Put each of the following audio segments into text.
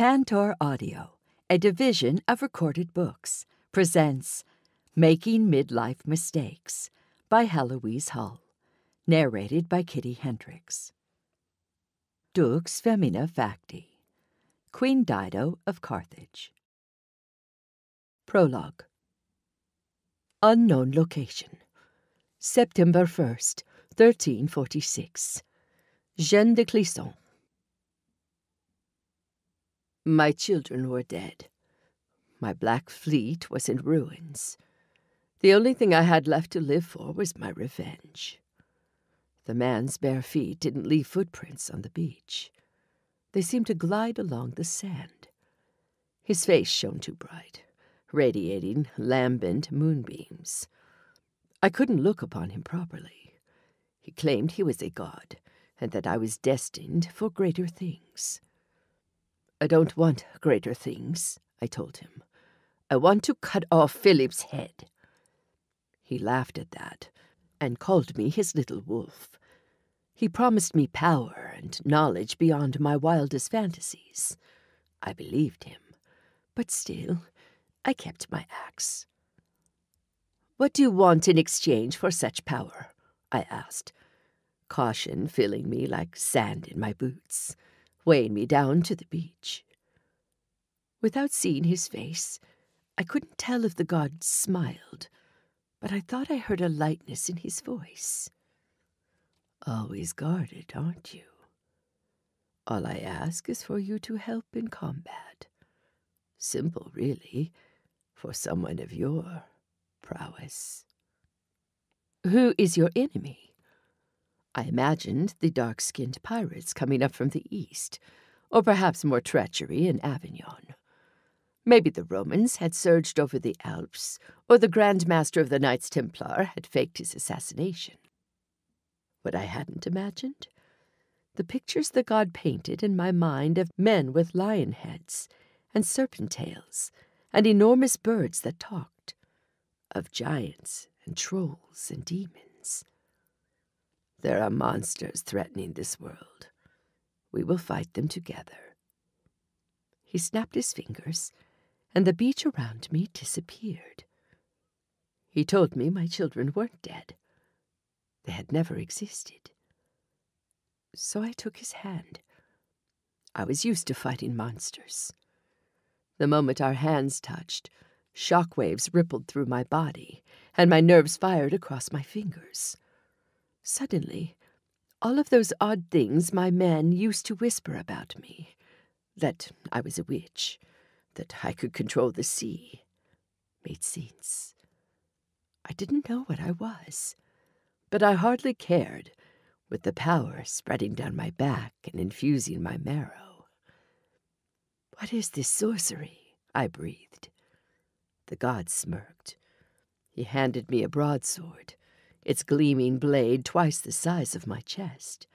Pantor Audio, a division of Recorded Books, presents Making Midlife Mistakes by Heloise Hull, narrated by Kitty Hendricks. Dux Femina Facti, Queen Dido of Carthage. Prologue. Unknown location. September 1st, 1346. Jeanne de Clisson. My children were dead. My black fleet was in ruins. The only thing I had left to live for was my revenge. The man's bare feet didn't leave footprints on the beach. They seemed to glide along the sand. His face shone too bright, radiating lambent moonbeams. I couldn't look upon him properly. He claimed he was a god, and that I was destined for greater things. I don't want greater things, I told him. I want to cut off Philip's head. He laughed at that, and called me his little wolf. He promised me power and knowledge beyond my wildest fantasies. I believed him, but still, I kept my axe. What do you want in exchange for such power? I asked, caution filling me like sand in my boots, weighing me down to the beach. Without seeing his face, I couldn't tell if the god smiled, but I thought I heard a lightness in his voice. Always guarded, aren't you? All I ask is for you to help in combat. Simple, really, for someone of your prowess. Who is your enemy? I imagined the dark-skinned pirates coming up from the east, or perhaps more treachery in Avignon. Maybe the Romans had surged over the Alps, or the Grand Master of the Knights Templar had faked his assassination. What I hadn't imagined? The pictures the god painted in my mind of men with lion heads, and serpent tails, and enormous birds that talked, of giants and trolls and demons. There are monsters threatening this world. We will fight them together. He snapped his fingers, and the beach around me disappeared. He told me my children weren't dead. They had never existed. So I took his hand. I was used to fighting monsters. The moment our hands touched, shockwaves rippled through my body, and my nerves fired across my fingers. Suddenly, all of those odd things my men used to whisper about me, that I was a witch, that I could control the sea, made sense. I didn't know what I was, but I hardly cared, with the power spreading down my back and infusing my marrow. What is this sorcery? I breathed. The god smirked. He handed me a broadsword, its gleaming blade twice the size of my chest.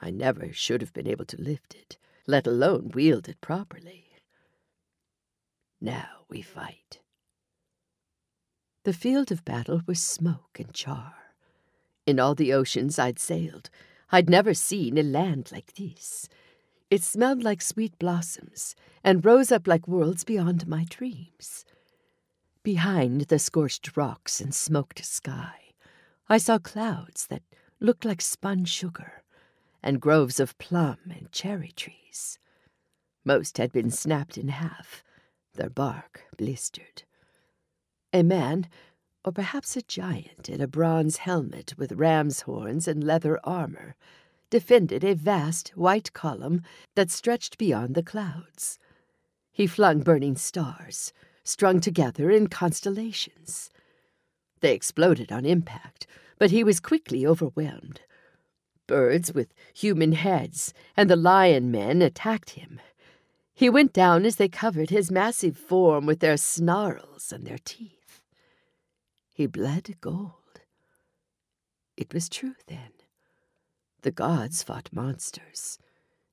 I never should have been able to lift it, let alone wield it properly. Now we fight. The field of battle was smoke and char. In all the oceans I'd sailed, I'd never seen a land like this. It smelled like sweet blossoms and rose up like worlds beyond my dreams. Behind the scorched rocks and smoked sky, I saw clouds that looked like spun sugar, and groves of plum and cherry trees. Most had been snapped in half, their bark blistered. A man, or perhaps a giant in a bronze helmet with ram's horns and leather armor, defended a vast white column that stretched beyond the clouds. He flung burning stars, strung together in constellations. They exploded on impact, but he was quickly overwhelmed. Birds with human heads and the lion men attacked him. He went down as they covered his massive form with their snarls and their teeth. He bled gold. It was true then. The gods fought monsters,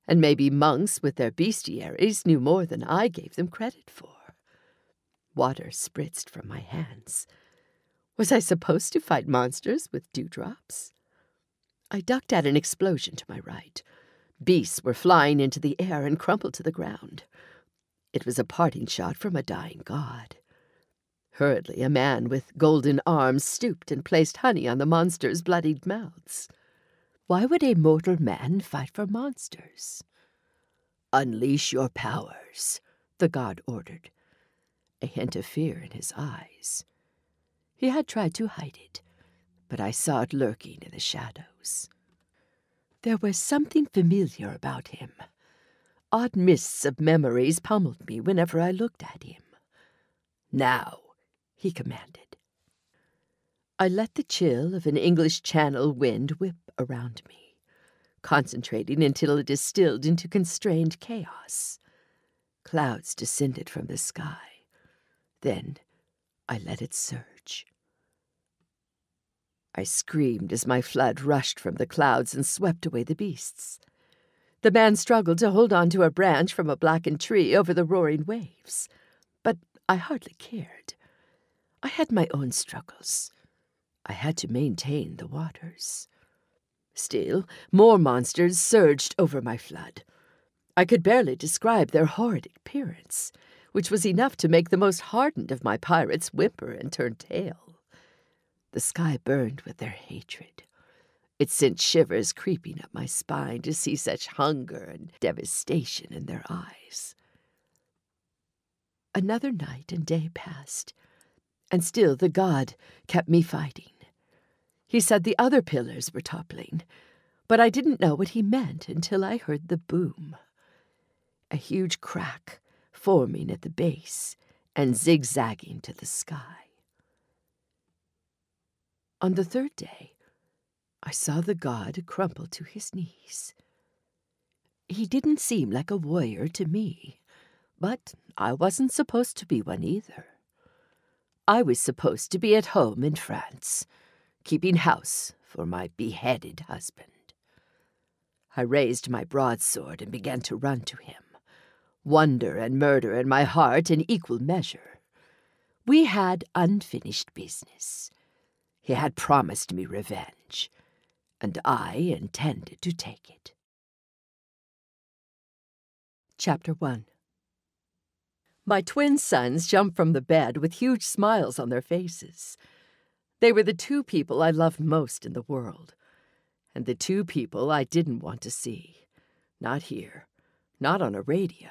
and maybe monks with their bestiaries knew more than I gave them credit for. Water spritzed from my hands. Was I supposed to fight monsters with dewdrops? I ducked at an explosion to my right, Beasts were flying into the air and crumpled to the ground. It was a parting shot from a dying god. Hurriedly, a man with golden arms stooped and placed honey on the monsters' bloodied mouths. Why would a mortal man fight for monsters? "Unleash your powers," the god ordered, a hint of fear in his eyes. He had tried to hide it, but I saw it lurking in the shadows. There was something familiar about him. Odd mists of memories pummeled me whenever I looked at him. "Now," he commanded. I let the chill of an English Channel wind whip around me, concentrating until it distilled into constrained chaos. Clouds descended from the sky. Then I let it surge. I screamed as my flood rushed from the clouds and swept away the beasts. The man struggled to hold on to a branch from a blackened tree over the roaring waves, but I hardly cared. I had my own struggles. I had to maintain the waters. Still, more monsters surged over my flood. I could barely describe their horrid appearance, which was enough to make the most hardened of my pirates whimper and turn tail. The sky burned with their hatred. It sent shivers creeping up my spine to see such hunger and devastation in their eyes. Another night and day passed, and still the god kept me fighting. He said the other pillars were toppling, but I didn't know what he meant until I heard the boom. A huge crack forming at the base and zigzagging to the sky. On the third day, I saw the god crumple to his knees. He didn't seem like a warrior to me, but I wasn't supposed to be one either. I was supposed to be at home in France, keeping house for my beheaded husband. I raised my broadsword and began to run to him, wonder and murder in my heart in equal measure. We had unfinished business. He had promised me revenge, and I intended to take it. Chapter 1. My twin sons jumped from the bed with huge smiles on their faces. They were the two people I loved most in the world, and the two people I didn't want to see. Not here, not on Aradia.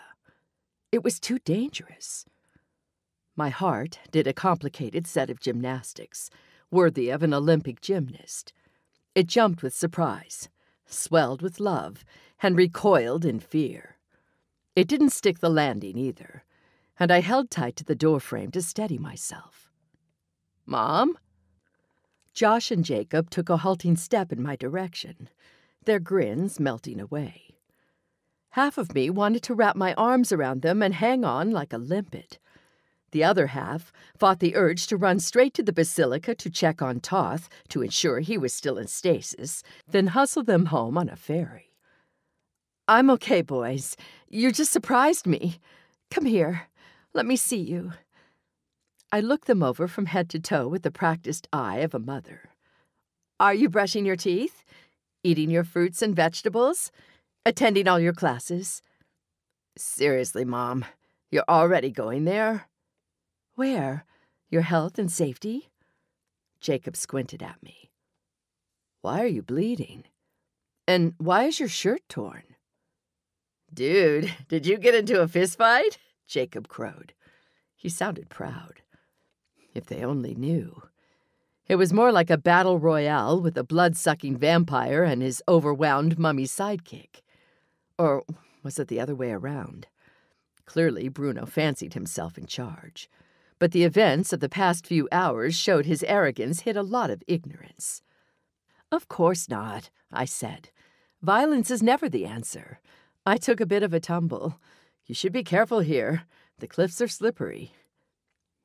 It was too dangerous. My heart did a complicated set of gymnastics, worthy of an Olympic gymnast. It jumped with surprise, swelled with love, and recoiled in fear. It didn't stick the landing either, and I held tight to the doorframe to steady myself. "Mom?" Josh and Jacob took a halting step in my direction, their grins melting away. Half of me wanted to wrap my arms around them and hang on like a limpet. The other half fought the urge to run straight to the basilica to check on Toth to ensure he was still in stasis, then hustle them home on a ferry. "I'm okay, boys. You just surprised me. Come here. Let me see you." I looked them over from head to toe with the practiced eye of a mother. "Are you brushing your teeth? Eating your fruits and vegetables? Attending all your classes?" "Seriously, Mom, you're already going there?" "Where? Your health and safety?" Jacob squinted at me. "Why are you bleeding? And why is your shirt torn?" "Dude, did you get into a fistfight?" Jacob crowed. He sounded proud. If they only knew. It was more like a battle royale with a blood-sucking vampire and his overwhelmed mummy sidekick. Or was it the other way around? Clearly, Bruno fancied himself in charge. But the events of the past few hours showed his arrogance hid a lot of ignorance. "Of course not," I said. "Violence is never the answer. I took a bit of a tumble. You should be careful here. The cliffs are slippery."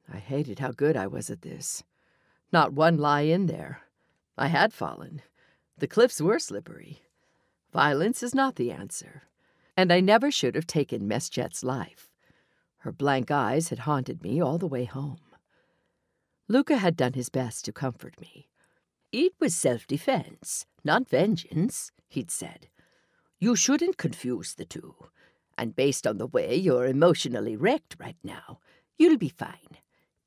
I hated how good I was at this. Not one lie in there. I had fallen. The cliffs were slippery. Violence is not the answer. And I never should have taken Meschet's life. Her blank eyes had haunted me all the way home. Luca had done his best to comfort me. "It was self-defense, not vengeance," he'd said. You shouldn't confuse the two. And based on the way you're emotionally wrecked right now, you'll be fine.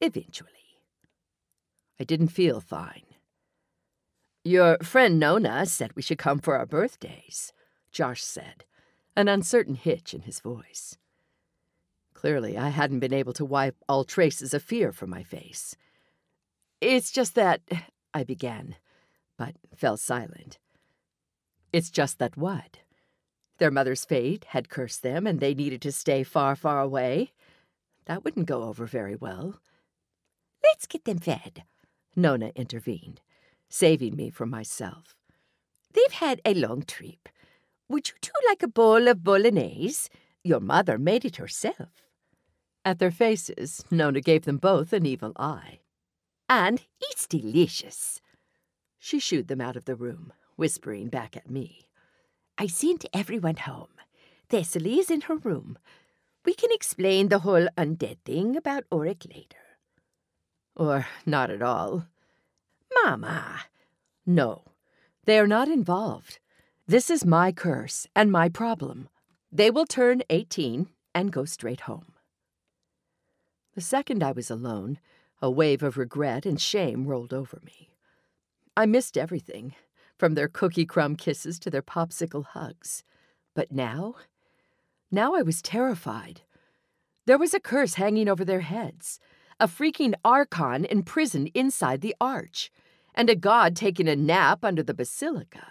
Eventually. I didn't feel fine. Your friend Nonna said we should come for our birthdays, Josh said, an uncertain hitch in his voice. Clearly, I hadn't been able to wipe all traces of fear from my face. It's just that, I began, but fell silent. It's just that what? Their mother's fate had cursed them and they needed to stay far, far away. That wouldn't go over very well. Let's get them fed, Nonna intervened, saving me from myself. They've had a long trip. Would you two like a bowl of bolognese? Your mother made it herself. At their faces, Nonna gave them both an evil eye. And it's delicious. She shooed them out of the room, whispering back at me. I sent everyone home. Thessaly is in her room. We can explain the whole undead thing about Auric later. Or not at all. Mama! No, they are not involved. This is my curse and my problem. They will turn 18 and go straight home. The second I was alone, a wave of regret and shame rolled over me. I missed everything, from their cookie crumb kisses to their popsicle hugs. But now I was terrified. There was a curse hanging over their heads. A freaking archon imprisoned inside the arch, and a god taking a nap under the basilica.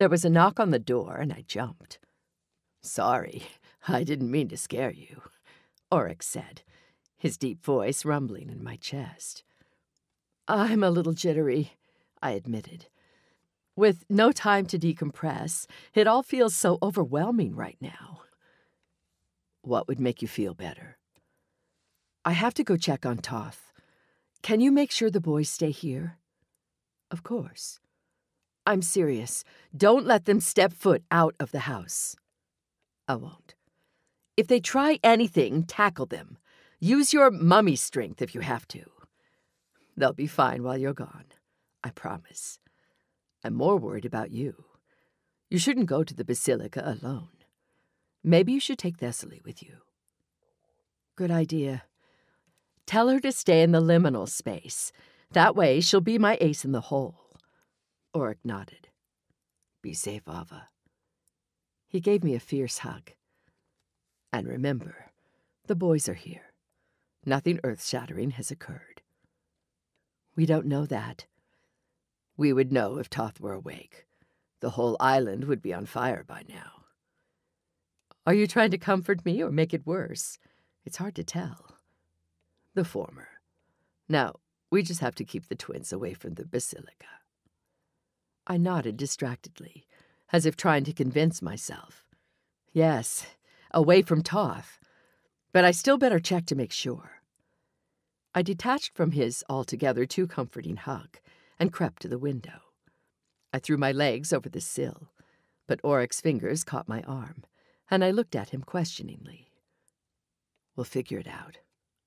There was a knock on the door, and I jumped. Sorry, I didn't mean to scare you, Auric said, his deep voice rumbling in my chest. I'm a little jittery, I admitted. With no time to decompress, it all feels so overwhelming right now. What would make you feel better? I have to go check on Toth. Can you make sure the boys stay here? Of course. I'm serious. Don't let them step foot out of the house. I won't. If they try anything, tackle them. Use your mummy strength if you have to. They'll be fine while you're gone. I promise. I'm more worried about you. You shouldn't go to the basilica alone. Maybe you should take Thessaly with you. Good idea. Tell her to stay in the liminal space. That way she'll be my ace in the hole. Auric nodded. Be safe, Ava. He gave me a fierce hug. And remember, the boys are here. Nothing earth-shattering has occurred. We don't know that. We would know if Toth were awake. The whole island would be on fire by now. Are you trying to comfort me or make it worse? It's hard to tell. The former. Now, we just have to keep the twins away from the basilica. I nodded distractedly, as if trying to convince myself. Yes, away from Toth. But I still better check to make sure. I detached from his altogether too comforting hug and crept to the window. I threw my legs over the sill, but Auric's fingers caught my arm, and I looked at him questioningly. We'll figure it out.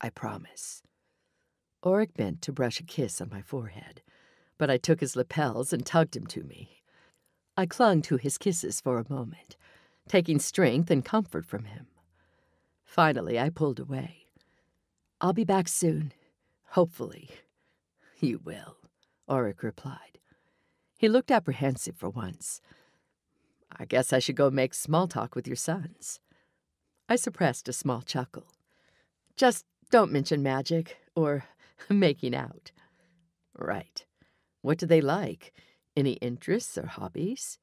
I promise. Auric bent to brush a kiss on my forehead, but I took his lapels and tugged him to me. I clung to his kisses for a moment, taking strength and comfort from him. Finally, I pulled away. I'll be back soon, hopefully. You will, Auric replied. He looked apprehensive for once. I guess I should go make small talk with your sons. I suppressed a small chuckle. Just don't mention magic or making out. Right. What do they like? Any interests or hobbies?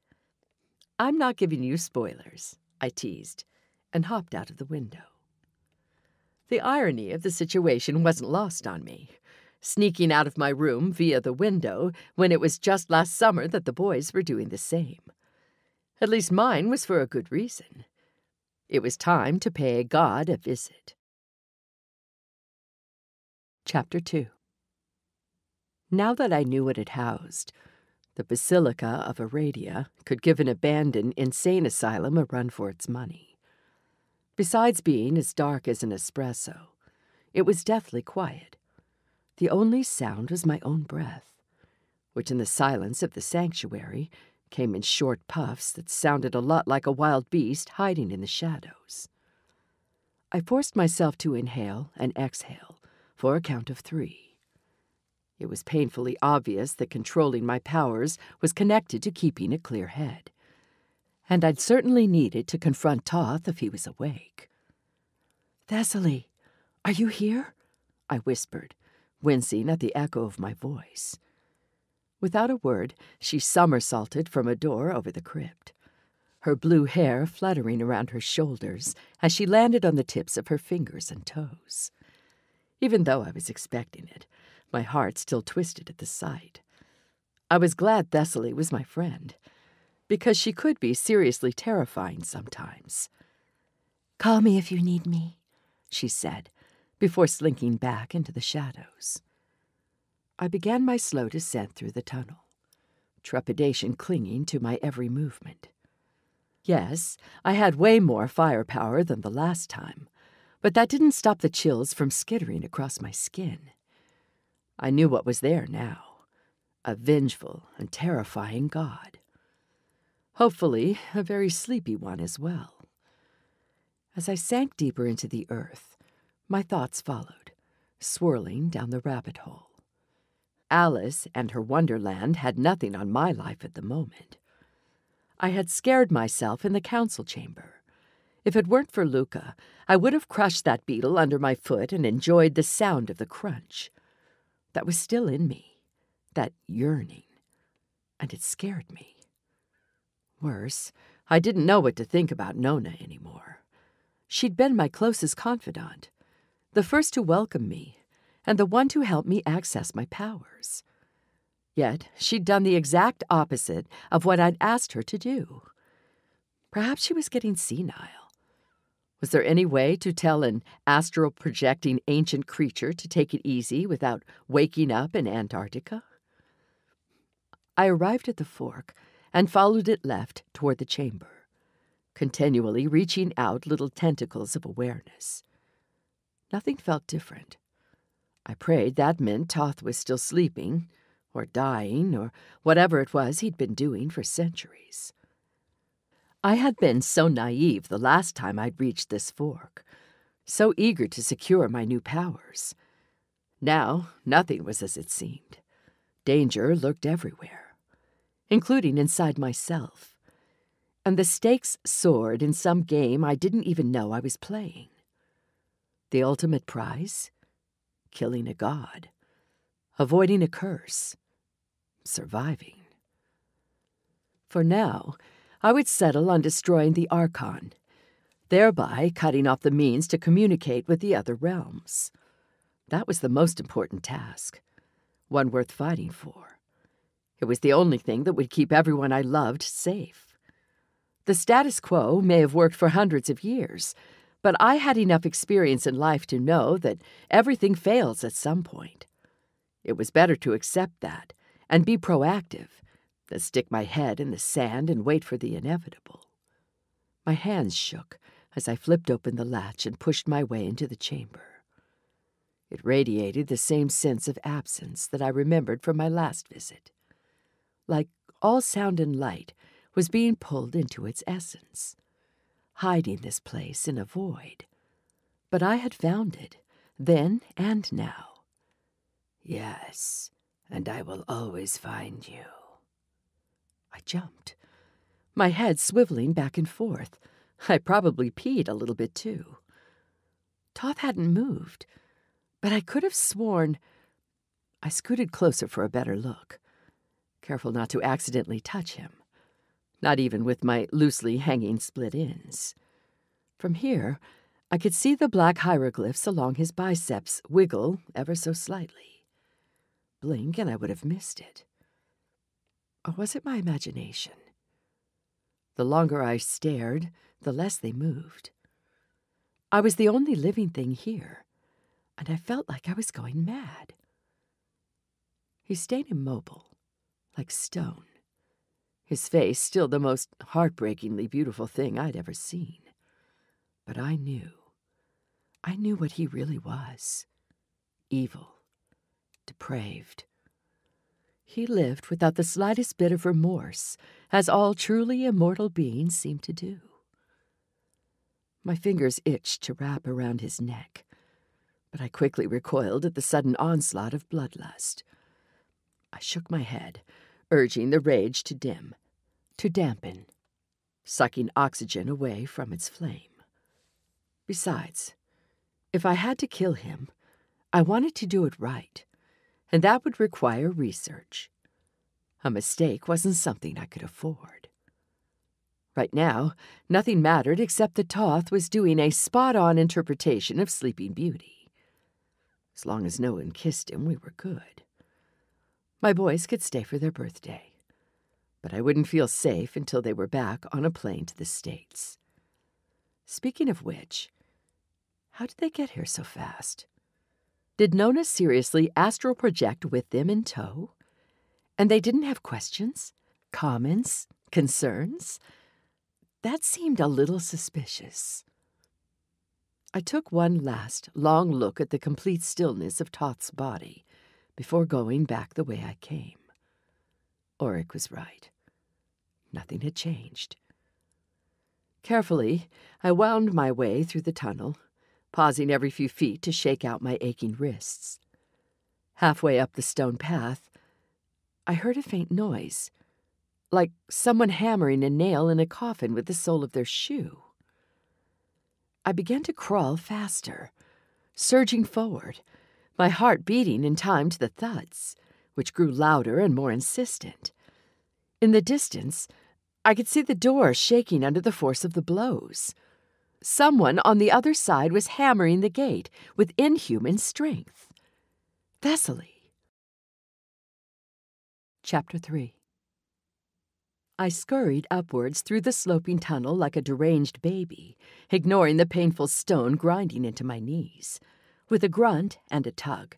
I'm not giving you spoilers, I teased, and hopped out of the window. The irony of the situation wasn't lost on me. Sneaking out of my room via the window when it was just last summer that the boys were doing the same. At least mine was for a good reason. It was time to pay a god a visit. Chapter 2. Now that I knew what it housed, the Basilica of Aradia could give an abandoned insane asylum a run for its money. Besides being as dark as an espresso, it was deathly quiet. The only sound was my own breath, which in the silence of the sanctuary came in short puffs that sounded a lot like a wild beast hiding in the shadows. I forced myself to inhale and exhale for a count of 3. It was painfully obvious that controlling my powers was connected to keeping a clear head, and I'd certainly needed to confront Toth if he was awake. "Thessaly, are you here?" I whispered, wincing at the echo of my voice. Without a word, she somersaulted from a door over the crypt, her blue hair fluttering around her shoulders as she landed on the tips of her fingers and toes. Even though I was expecting it, my heart still twisted at the sight. I was glad Thessaly was my friend, because she could be seriously terrifying sometimes. "Call me if you need me," she said, before slinking back into the shadows. I began my slow descent through the tunnel, trepidation clinging to my every movement. Yes, I had way more firepower than the last time, but that didn't stop the chills from skittering across my skin. I knew what was there now, a vengeful and terrifying god. Hopefully, a very sleepy one as well. As I sank deeper into the earth, my thoughts followed, swirling down the rabbit hole. Alice and her Wonderland had nothing on my life at the moment. I had scared myself in the council chamber. If it weren't for Luca, I would have crushed that beetle under my foot and enjoyed the sound of the crunch. That was still in me, that yearning, and it scared me. Worse, I didn't know what to think about Nonna anymore. She'd been my closest confidant, the first to welcome me, and the one to help me access my powers. Yet she'd done the exact opposite of what I'd asked her to do. Perhaps she was getting senile. Was there any way to tell an astral-projecting ancient creature to take it easy without waking up in Antarctica? I arrived at the fork and followed it left toward the chamber, continually reaching out little tentacles of awareness. Nothing felt different. I prayed that meant Toth was still sleeping, or dying, or whatever it was he'd been doing for centuries. I had been so naive the last time I'd reached this fork, so eager to secure my new powers. Now, nothing was as it seemed. Danger lurked everywhere, including inside myself, and the stakes soared in some game I didn't even know I was playing. The ultimate prize? Killing a god, avoiding a curse, surviving. For now, I would settle on destroying the Archon, thereby cutting off the means to communicate with the other realms. That was the most important task, one worth fighting for. It was the only thing that would keep everyone I loved safe. The status quo may have worked for hundreds of years, but I had enough experience in life to know that everything fails at some point. It was better to accept that and be proactive than stick my head in the sand and wait for the inevitable. My hands shook as I flipped open the latch and pushed my way into the chamber. It radiated the same sense of absence that I remembered from my last visit, like all sound and light was being pulled into its essence, hiding this place in a void. But I had found it, then and now. "Yes, and I will always find you." I jumped, my head swiveling back and forth. I probably peed a little bit too. Toth hadn't moved, but I could have sworn... I scooted closer for a better look, careful not to accidentally touch him. Not even with my loosely hanging split ends. From here, I could see the black hieroglyphs along his biceps wiggle ever so slightly. Blink and I would have missed it. Or was it my imagination? The longer I stared, the less they moved. I was the only living thing here, and I felt like I was going mad. He stayed immobile, like stone. His face still the most heartbreakingly beautiful thing I'd ever seen. But I knew what he really was. Evil. Depraved. He lived without the slightest bit of remorse, as all truly immortal beings seem to do. My fingers itched to wrap around his neck, but I quickly recoiled at the sudden onslaught of bloodlust. I shook my head, urging the rage to dim, to dampen, sucking oxygen away from its flame. Besides, if I had to kill him, I wanted to do it right, and that would require research. A mistake wasn't something I could afford. Right now, nothing mattered except that Toth was doing a spot-on interpretation of Sleeping Beauty. As long as no one kissed him, we were good. My boys could stay for their birthday, but I wouldn't feel safe until they were back on a plane to the States. Speaking of which, how did they get here so fast? Did Nonna seriously astral project with them in tow? And they didn't have questions, comments, concerns? That seemed a little suspicious. I took one last long look at the complete stillness of Toth's body before going back the way I came. Auric was right. Nothing had changed. Carefully, I wound my way through the tunnel, pausing every few feet to shake out my aching wrists. Halfway up the stone path, I heard a faint noise, like someone hammering a nail in a coffin with the sole of their shoe. I began to crawl faster, surging forward, my heart beating in time to the thuds, which grew louder and more insistent. In the distance, I could see the door shaking under the force of the blows. Someone on the other side was hammering the gate with inhuman strength. Thessaly. Chapter 3. I scurried upwards through the sloping tunnel like a deranged baby, ignoring the painful stone grinding into my knees. With a grunt and a tug,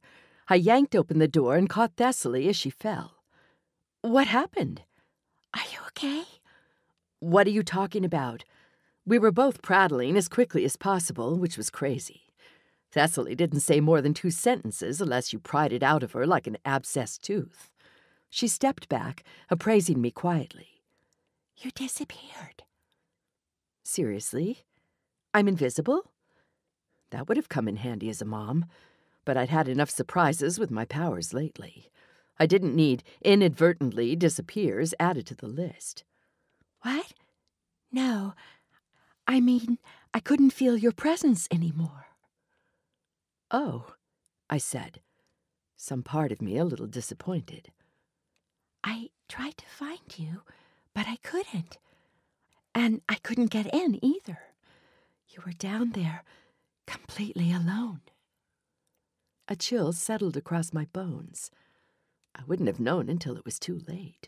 I yanked open the door and caught Thessaly as she fell. What happened? Are you okay? What are you talking about? We were both prattling as quickly as possible, which was crazy. Thessaly didn't say more than 2 sentences unless you pried it out of her like an abscessed tooth. She stepped back, appraising me quietly. You disappeared. Seriously? I'm invisible? That would have come in handy as a mom, but I'd had enough surprises with my powers lately. I didn't need inadvertently disappears added to the list. What? No. I mean, I couldn't feel your presence anymore. Oh, I said, some part of me a little disappointed. I tried to find you, but I couldn't. And I couldn't get in either. You were down there, completely alone. A chill settled across my bones. I wouldn't have known until it was too late.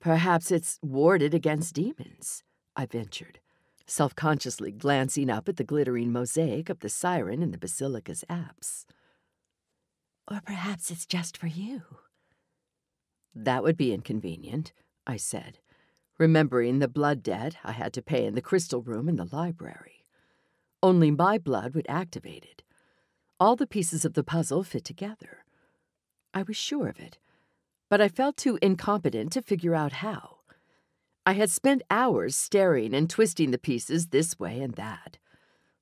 Perhaps it's warded against demons, I ventured, self-consciously glancing up at the glittering mosaic of the siren in the basilica's apse. Or perhaps it's just for you. That would be inconvenient, I said, remembering the blood debt I had to pay in the crystal room in the library. Only my blood would activate it. All the pieces of the puzzle fit together. I was sure of it, but I felt too incompetent to figure out how. I had spent hours staring and twisting the pieces this way and that,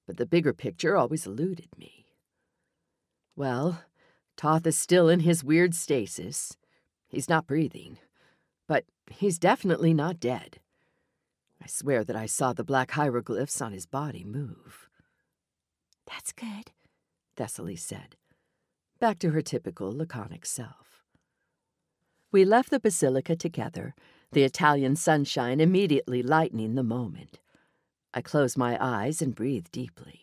but the bigger picture always eluded me. Well, Toth is still in his weird stasis. He's not breathing, but he's definitely not dead. I swear that I saw the black hieroglyphs on his body move. That's good, Thessaly said, back to her typical laconic self. We left the basilica together, the Italian sunshine immediately lightening the moment. I closed my eyes and breathed deeply.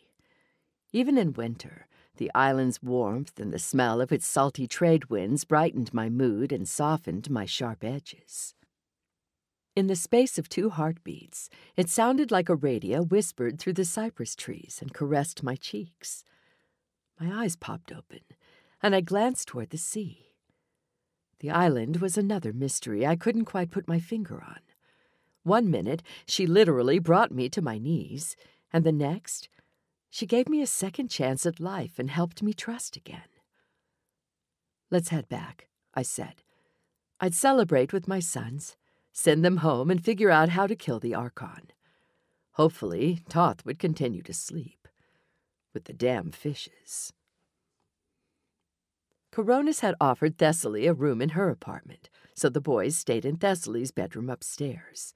Even in winter, the island's warmth and the smell of its salty trade winds brightened my mood and softened my sharp edges. In the space of 2 heartbeats, it sounded like Aradia whispered through the cypress trees and caressed my cheeks. My eyes popped open, and I glanced toward the sea. The island was another mystery I couldn't quite put my finger on. One minute, she literally brought me to my knees, and the next, she gave me a second chance at life and helped me trust again. Let's head back, I said. I'd celebrate with my sons, send them home, and figure out how to kill the Archon. Hopefully, Toth would continue to sleep. With the damn fishes. Coronas had offered Thessaly a room in her apartment, so the boys stayed in Thessaly's bedroom upstairs.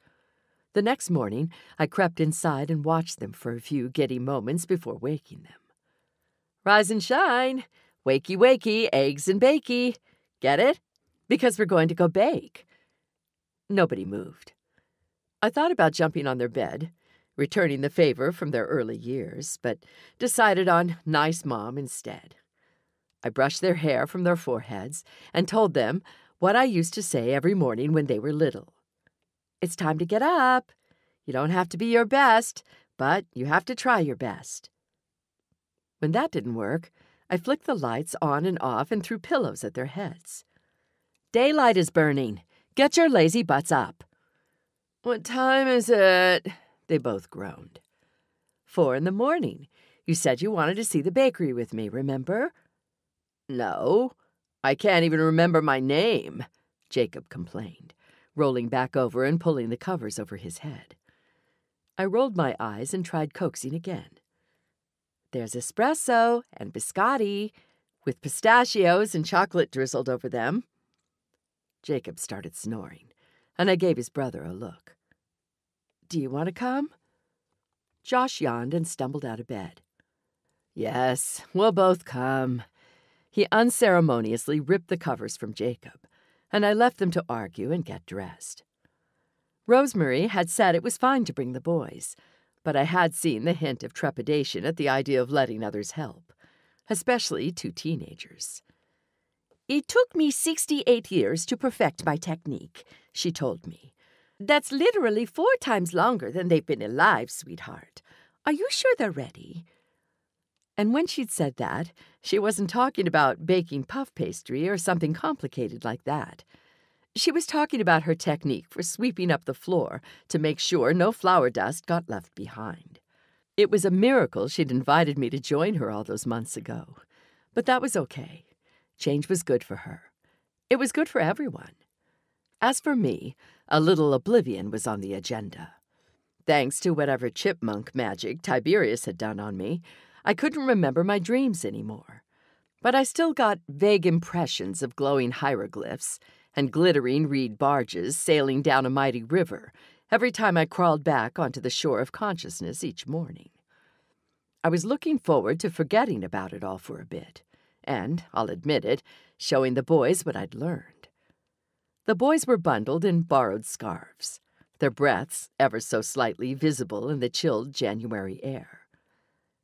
The next morning, I crept inside and watched them for a few giddy moments before waking them. Rise and shine! Wakey, wakey, eggs and bakey! Get it? Because we're going to go bake. Nobody moved. I thought about jumping on their bed, returning the favor from their early years, but decided on nice mom instead. I brushed their hair from their foreheads and told them what I used to say every morning when they were little. It's time to get up. You don't have to be your best, but you have to try your best. When that didn't work, I flicked the lights on and off and threw pillows at their heads. Daylight is burning. Get your lazy butts up. What time is it? They both groaned. 4 in the morning. You said you wanted to see the bakery with me, remember? No, I can't even remember my name, Jacob complained, rolling back over and pulling the covers over his head. I rolled my eyes and tried coaxing again. There's espresso and biscotti, with pistachios and chocolate drizzled over them. Jacob started snoring, and I gave his brother a look. Do you want to come? Josh yawned and stumbled out of bed. Yes, we'll both come. He unceremoniously ripped the covers from Jacob, and I left them to argue and get dressed. Rosemary had said it was fine to bring the boys, but I had seen the hint of trepidation at the idea of letting others help, especially 2 teenagers. It took me 68 years to perfect my technique, she told me. That's literally 4 times longer than they've been alive, sweetheart. Are you sure they're ready? And when she'd said that, she wasn't talking about baking puff pastry or something complicated like that. She was talking about her technique for sweeping up the floor to make sure no flour dust got left behind. It was a miracle she'd invited me to join her all those months ago. But that was okay. Change was good for her. It was good for everyone. As for me, a little oblivion was on the agenda. Thanks to whatever chipmunk magic Tiberius had done on me, I couldn't remember my dreams anymore, but I still got vague impressions of glowing hieroglyphs and glittering reed barges sailing down a mighty river every time I crawled back onto the shore of consciousness each morning. I was looking forward to forgetting about it all for a bit, and, I'll admit it, showing the boys what I'd learned. The boys were bundled in borrowed scarves, their breaths ever so slightly visible in the chilled January air.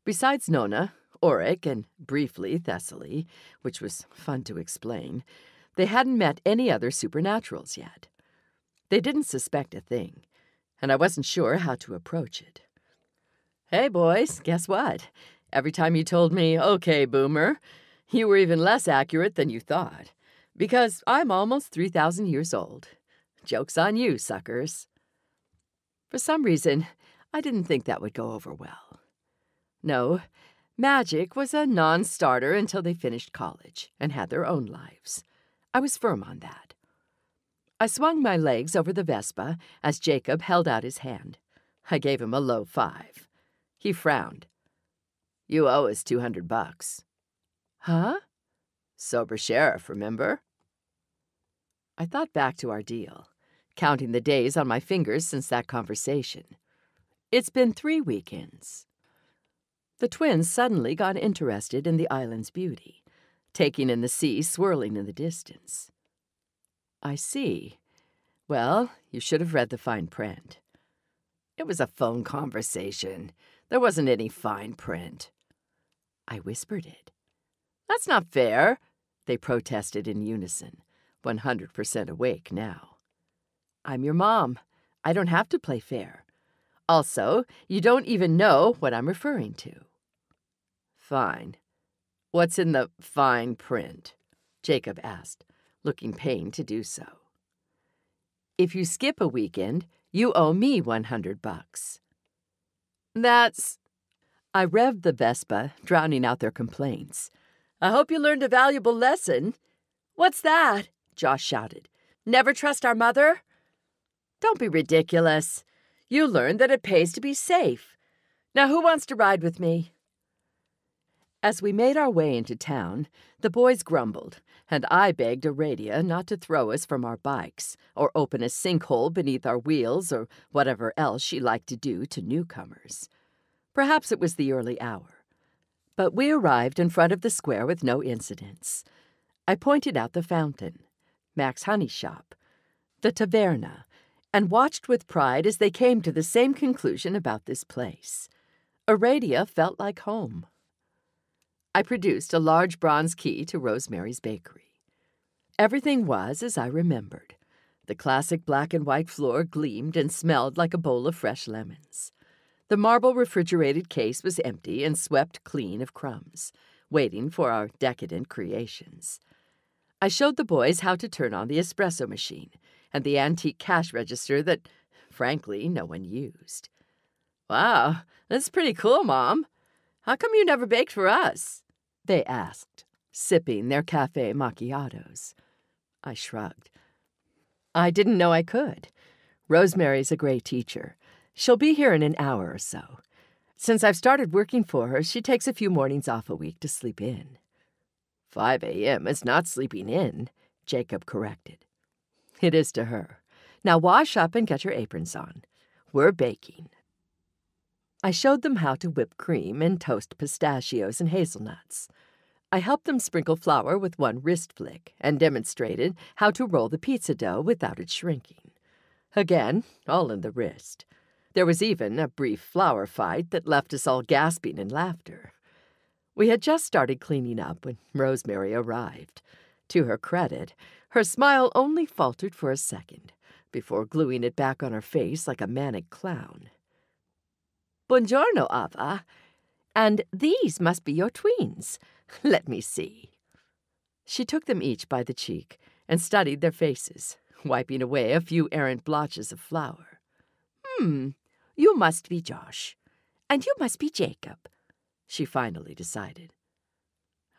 Besides Nonna, Auric, and briefly Thessaly, which was fun to explain, they hadn't met any other supernaturals yet. They didn't suspect a thing, and I wasn't sure how to approach it. Hey, boys, guess what? Every time you told me, okay, boomer, you were even less accurate than you thought, because I'm almost 3,000 years old. Joke's on you, suckers. For some reason, I didn't think that would go over well. No, magic was a non-starter until they finished college and had their own lives. I was firm on that. I swung my legs over the Vespa as Jacob held out his hand. I gave him a low 5. He frowned. You owe us $200. Huh? Sober sheriff, remember? I thought back to our deal, counting the days on my fingers since that conversation. It's been 3 weekends. The twins suddenly got interested in the island's beauty, taking in the sea swirling in the distance. I see. Well, you should have read the fine print. It was a phone conversation. There wasn't any fine print. I whispered it. That's not fair, they protested in unison, 100% awake now. I'm your mom. I don't have to play fair. Also, you don't even know what I'm referring to. Fine. What's in the fine print? Jacob asked, looking pained to do so. If you skip a weekend, you owe me $100. That's... I revved the Vespa, drowning out their complaints. I hope you learned a valuable lesson. What's that? Josh shouted. "Never trust our mother?" "Don't be ridiculous. You learn that it pays to be safe. Now who wants to ride with me?" As we made our way into town, the boys grumbled, and I begged Aradia not to throw us from our bikes, or open a sinkhole beneath our wheels, or whatever else she liked to do to newcomers. Perhaps it was the early hour. But we arrived in front of the square with no incidents. I pointed out the fountain, Max Honey's shop, the taverna, and watched with pride as they came to the same conclusion about this place. Aradia felt like home. I produced a large bronze key to Rosemary's bakery. Everything was as I remembered. The classic black and white floor gleamed and smelled like a bowl of fresh lemons. The marble refrigerated case was empty and swept clean of crumbs, waiting for our decadent creations. I showed the boys how to turn on the espresso machine and the antique cash register that, frankly, no one used. "Wow, that's pretty cool, Mom. How come you never baked for us?" they asked, sipping their cafe macchiatos. I shrugged. "I didn't know I could. Rosemary's a great teacher. She'll be here in an hour or so. Since I've started working for her, she takes a few mornings off a week to sleep in." 5 a.m. is not sleeping in," Jacob corrected. "It is to her. Now wash up and get your aprons on. We're baking." I showed them how to whip cream and toast pistachios and hazelnuts. I helped them sprinkle flour with one wrist flick and demonstrated how to roll the pizza dough without it shrinking. Again, all in the wrist. There was even a brief flour fight that left us all gasping in laughter. We had just started cleaning up when Rosemary arrived. To her credit, her smile only faltered for a second before gluing it back on her face like a manic clown. "Buongiorno, Ava. And these must be your tweens. Let me see." She took them each by the cheek and studied their faces, wiping away a few errant blotches of flour. "You must be Josh. And you must be Jacob," she finally decided.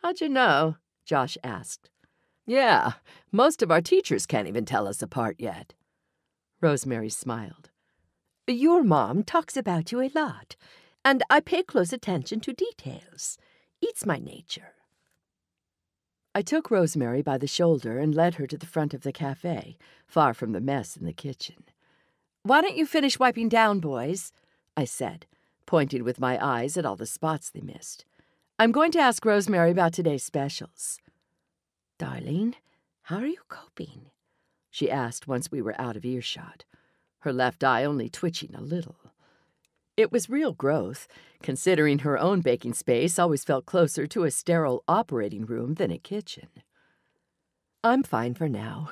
"How'd you know?" Josh asked. "Yeah, most of our teachers can't even tell us apart yet." Rosemary smiled. "Your mom talks about you a lot, and I pay close attention to details. It's my nature." I took Rosemary by the shoulder and led her to the front of the cafe, far from the mess in the kitchen. "Why don't you finish wiping down, boys?" I said, pointing with my eyes at all the spots they missed. "I'm going to ask Rosemary about today's specials." "Darling, how are you coping?" she asked once we were out of earshot, her left eye only twitching a little. It was real growth, considering her own baking space always felt closer to a sterile operating room than a kitchen. "I'm fine for now,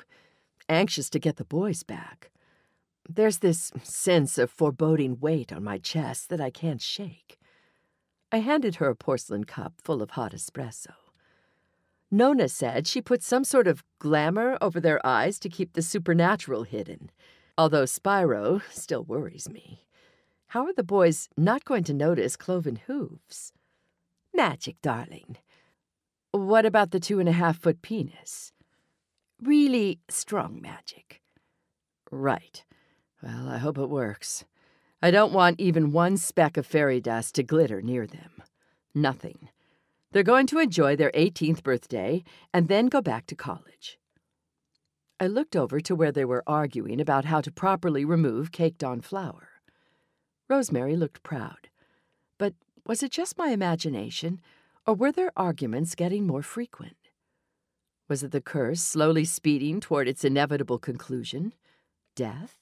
anxious to get the boys back. There's this sense of foreboding weight on my chest that I can't shake." I handed her a porcelain cup full of hot espresso. Nonna said she put some sort of glamour over their eyes to keep the supernatural hidden, although Spyro still worries me. How are the boys not going to notice cloven hooves? "Magic, darling." "What about the 2.5-foot penis?" "Really strong magic." "Right. Well, I hope it works. I don't want even one speck of fairy dust to glitter near them. Nothing. They're going to enjoy their 18th birthday and then go back to college." I looked over to where they were arguing about how to properly remove caked-on flour. Rosemary looked proud. But was it just my imagination, or were their arguments getting more frequent? Was it the curse slowly speeding toward its inevitable conclusion? Death?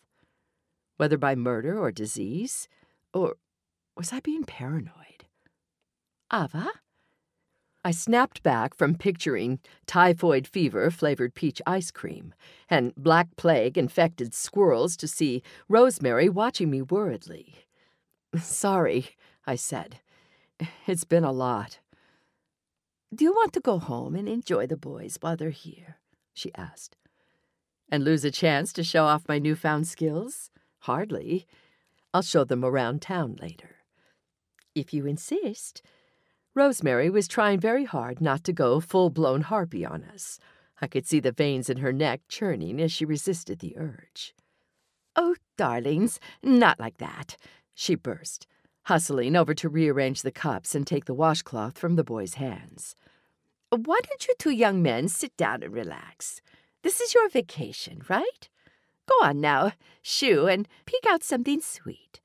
Whether by murder or disease? Or was I being paranoid? "Ava?" I snapped back from picturing typhoid fever-flavored peach ice cream and black plague-infected squirrels to see Rosemary watching me worriedly. "Sorry," I said. "It's been a lot." "Do you want to go home and enjoy the boys while they're here?" she asked. "And lose a chance to show off my newfound skills? Hardly. I'll show them around town later." "If you insist." Rosemary was trying very hard not to go full-blown harpy on us. I could see the veins in her neck churning as she resisted the urge. "Oh, darlings, not like that," she burst, hustling over to rearrange the cups and take the washcloth from the boy's hands. "Why don't you two young men sit down and relax? This is your vacation, right? Go on now, shoo, and pick out something sweet."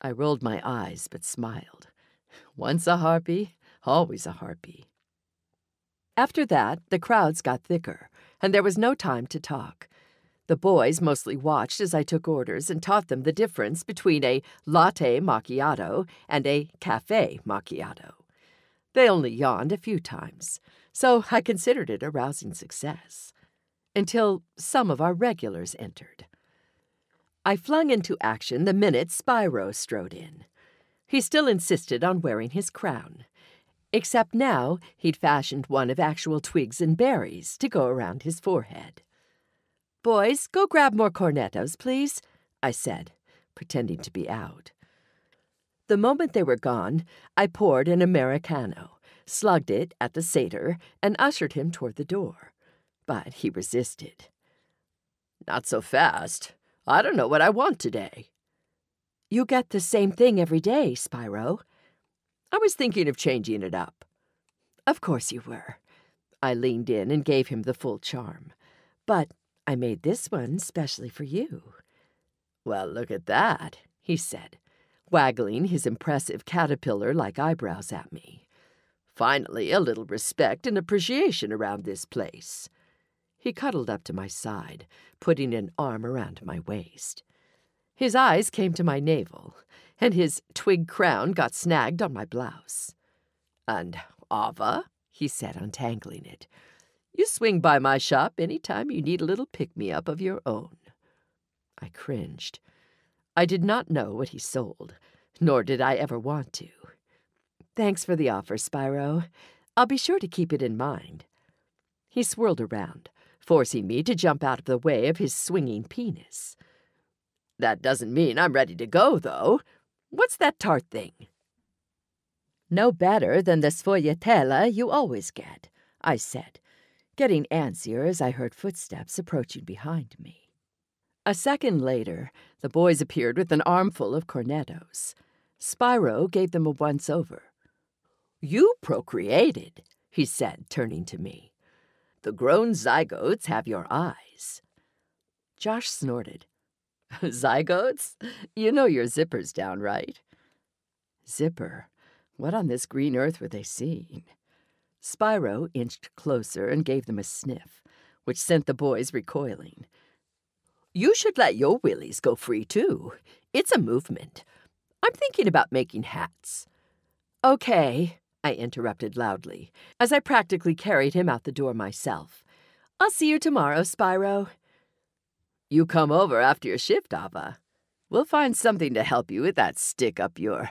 I rolled my eyes but smiled. Once a harpy, always a harpy. After that, the crowds got thicker, and there was no time to talk. The boys mostly watched as I took orders and taught them the difference between a latte macchiato and a café macchiato. They only yawned a few times, so I considered it a rousing success, until some of our regulars entered. I flung into action the minute Spyro strode in. He still insisted on wearing his crown, except now he'd fashioned one of actual twigs and berries to go around his forehead. "Boys, go grab more cornettos, please," I said, pretending to be out. The moment they were gone, I poured an Americano, slugged it at the satyr, and ushered him toward the door. But he resisted. "Not so fast. I don't know what I want today." "You get the same thing every day, Spyro." "I was thinking of changing it up." "Of course you were." I leaned in and gave him the full charm. "But I made this one specially for you." "Well, look at that," he said, waggling his impressive caterpillar-like eyebrows at me. "Finally, a little respect and appreciation around this place." He cuddled up to my side, putting an arm around my waist. His eyes came to my navel, and his twig crown got snagged on my blouse. "And Ava," he said, untangling it, "you swing by my shop any time you need a little pick-me-up of your own." I cringed. I did not know what he sold, nor did I ever want to. "Thanks for the offer, Spyro. I'll be sure to keep it in mind." He swirled around, forcing me to jump out of the way of his swinging penis. "That doesn't mean I'm ready to go, though. What's that tart thing?" "No better than the sfogliatella you always get," I said, getting antsier as I heard footsteps approaching behind me. A second later, the boys appeared with an armful of cornettos. Spyro gave them a once-over. "You procreated," he said, turning to me. "The grown zygotes have your eyes." Josh snorted. "Zygotes? You know your zipper's down, right?" Zipper? What on this green earth were they seeing? Spyro inched closer and gave them a sniff, which sent the boys recoiling. "You should let your willies go free, too. It's a movement. I'm thinking about making hats." "Okay," I interrupted loudly, as I practically carried him out the door myself. "I'll see you tomorrow, Spyro." "You come over after your shift, Ava. We'll find something to help you with that stick up your—"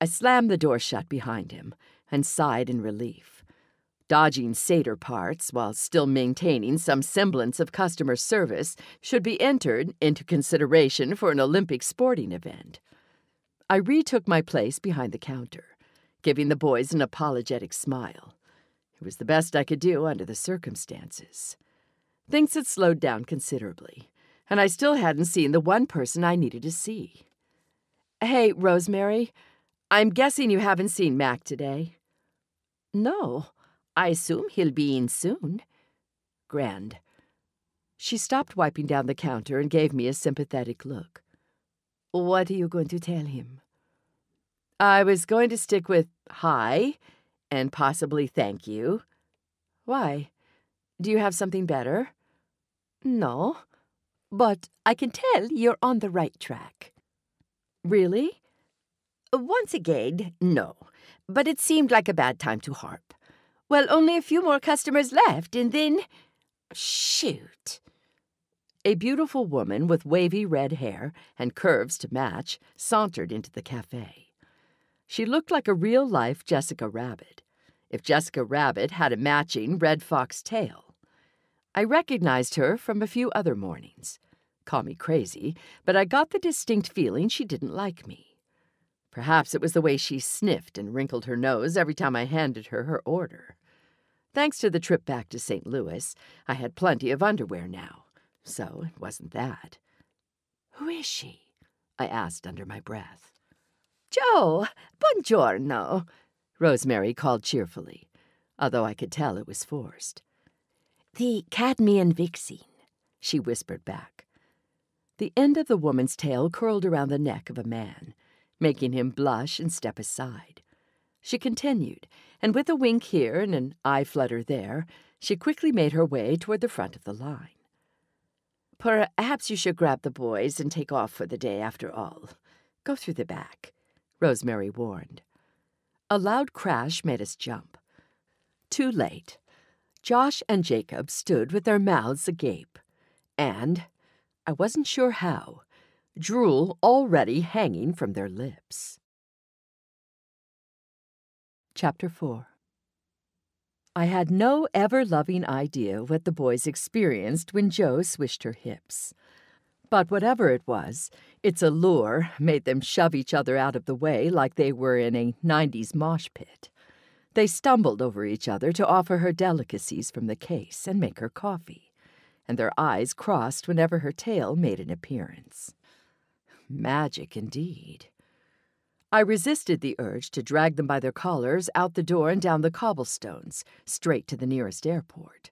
I slammed the door shut behind him and sighed in relief, dodging satyr parts while still maintaining some semblance of customer service should be entered into consideration for an Olympic sporting event. I retook my place behind the counter, giving the boys an apologetic smile. It was the best I could do under the circumstances. Things had slowed down considerably, and I still hadn't seen the one person I needed to see. "Hey, Rosemary, I'm guessing you haven't seen Mac today." "No. I assume he'll be in soon." "Grand." She stopped wiping down the counter and gave me a sympathetic look. "What are you going to tell him?" "I was going to stick with hi and possibly thank you." "Why? Do you have something better?" "No, but I can tell you're on the right track." "Really?" "Once again, no, but it seemed like a bad time to harp. Well, only a few more customers left, and then... shoot." A beautiful woman with wavy red hair and curves to match sauntered into the cafe. She looked like a real-life Jessica Rabbit, if Jessica Rabbit had a matching red fox tail. I recognized her from a few other mornings. Call me crazy, but I got the distinct feeling she didn't like me. Perhaps it was the way she sniffed and wrinkled her nose every time I handed her her order. Thanks to the trip back to St. Louis, I had plenty of underwear now, so it wasn't that. Who is she? I asked under my breath. Joe, buongiorno, Rosemary called cheerfully, although I could tell it was forced. The cadmian vixen, she whispered back. The end of the woman's tail curled around the neck of a man, making him blush and step aside. She continued, and with a wink here and an eye flutter there, she quickly made her way toward the front of the line. Perhaps you should grab the boys and take off for the day after all. Go through the back, Rosemary warned. A loud crash made us jump. Too late. Josh and Jacob stood with their mouths agape, and, I wasn't sure how, drool already hanging from their lips. Chapter 4. I had no ever-loving idea what the boys experienced when Jo swished her hips. But whatever it was, its allure made them shove each other out of the way like they were in a 90s mosh pit. They stumbled over each other to offer her delicacies from the case and make her coffee, and their eyes crossed whenever her tail made an appearance. Magic indeed. I resisted the urge to drag them by their collars out the door and down the cobblestones, straight to the nearest airport.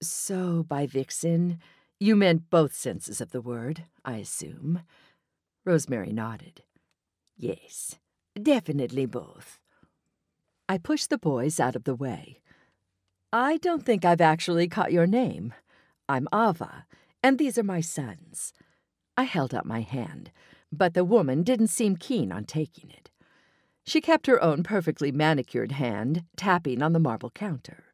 So, by vixen, you meant both senses of the word, I assume. Rosemary nodded. Yes, definitely both. I pushed the boys out of the way. I don't think I've actually caught your name. I'm Ava, and these are my sons. I held up my hand, but the woman didn't seem keen on taking it. She kept her own perfectly manicured hand, tapping on the marble counter.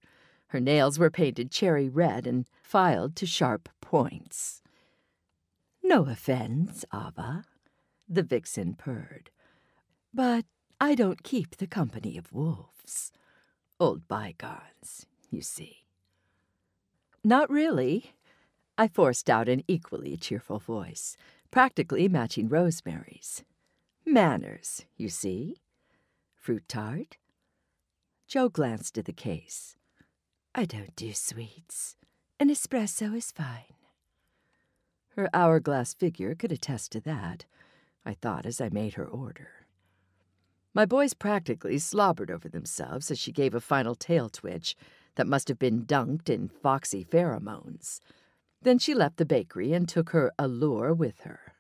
Her nails were painted cherry red and filed to sharp points. No offense, Ava, the vixen purred, but I don't keep the company of wolves. Old bygones, you see. Not really, I forced out an equally cheerful voice, practically matching Rosemary's. Manners, you see. Fruit tart? Jo glanced at the case. I don't do sweets. An espresso is fine. Her hourglass figure could attest to that, I thought as I made her order. My boys practically slobbered over themselves as she gave a final tail twitch that must have been dunked in foxy pheromones. Then she left the bakery and took her allure with her.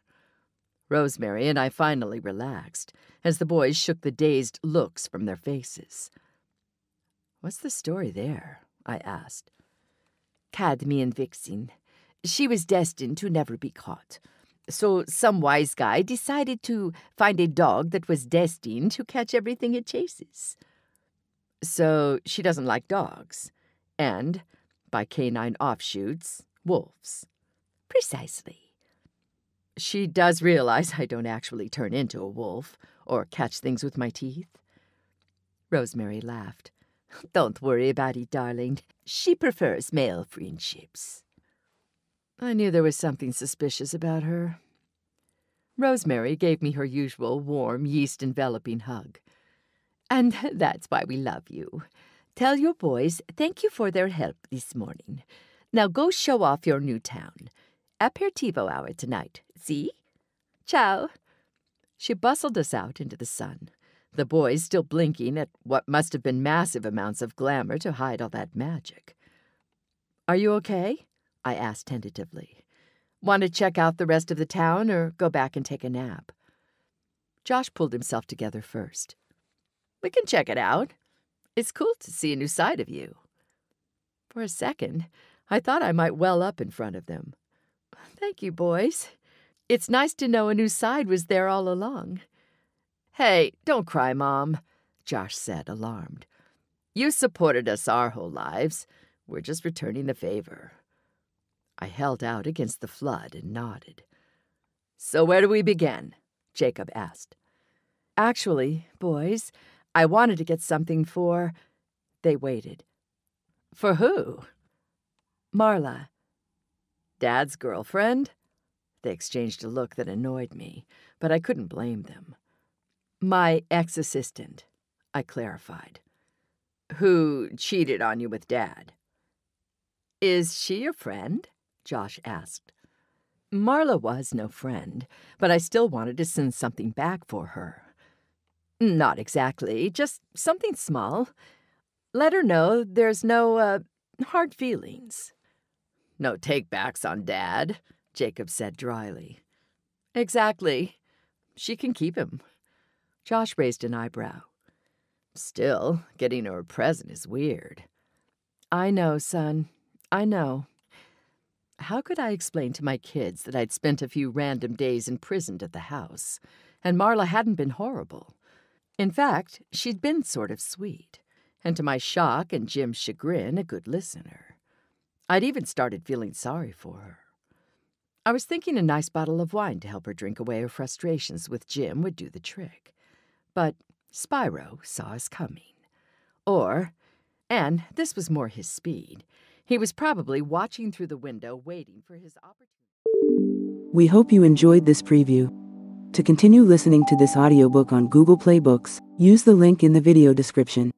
Rosemary and I finally relaxed as the boys shook the dazed looks from their faces. What's the story there? I asked. Cadmian vixen. She was destined to never be caught. So some wise guy decided to find a dog that was destined to catch everything it chases. So she doesn't like dogs. And, by canine offshoots, wolves. Precisely. She does realize I don't actually turn into a wolf or catch things with my teeth. Rosemary laughed. Don't worry about it, darling. She prefers male friendships. I knew there was something suspicious about her. Rosemary gave me her usual warm, yeast-enveloping hug. And that's why we love you. Tell your boys thank you for their help this morning. Now go show off your new town. Aperitivo hour tonight, see? Ciao. She bustled us out into the sun, the boys still blinking at what must have been massive amounts of glamour to hide all that magic. Are you okay? I asked tentatively. Want to check out the rest of the town or go back and take a nap? Josh pulled himself together first. We can check it out. It's cool to see a new side of you. For a second, I thought I might well up in front of them. Thank you, boys. It's nice to know a new side was there all along. Hey, don't cry, Mom, Josh said, alarmed. You supported us our whole lives. We're just returning the favor. I held out against the flood and nodded. So where do we begin? Jacob asked. Actually, boys, I wanted to get something for... They waited. For who? Marla. Dad's girlfriend? They exchanged a look that annoyed me, but I couldn't blame them. My ex-assistant, I clarified. Who cheated on you with Dad. Is she your friend? Josh asked. Marla was no friend, but I still wanted to send something back for her. Not exactly, just something small. Let her know there's no hard feelings. No take-backs on Dad, Jacob said dryly. Exactly. She can keep him. Josh raised an eyebrow. Still, getting her a present is weird. I know, son. I know. How could I explain to my kids that I'd spent a few random days imprisoned at the house, and Marla hadn't been horrible? In fact, she'd been sort of sweet, and to my shock and Jim's chagrin, a good listener. I'd even started feeling sorry for her. I was thinking a nice bottle of wine to help her drink away her frustrations with Jim would do the trick. But Spyro saw us coming. And this was more his speed, he was probably watching through the window waiting for his opportunity. We hope you enjoyed this preview. To continue listening to this audiobook on Google Play Books, use the link in the video description.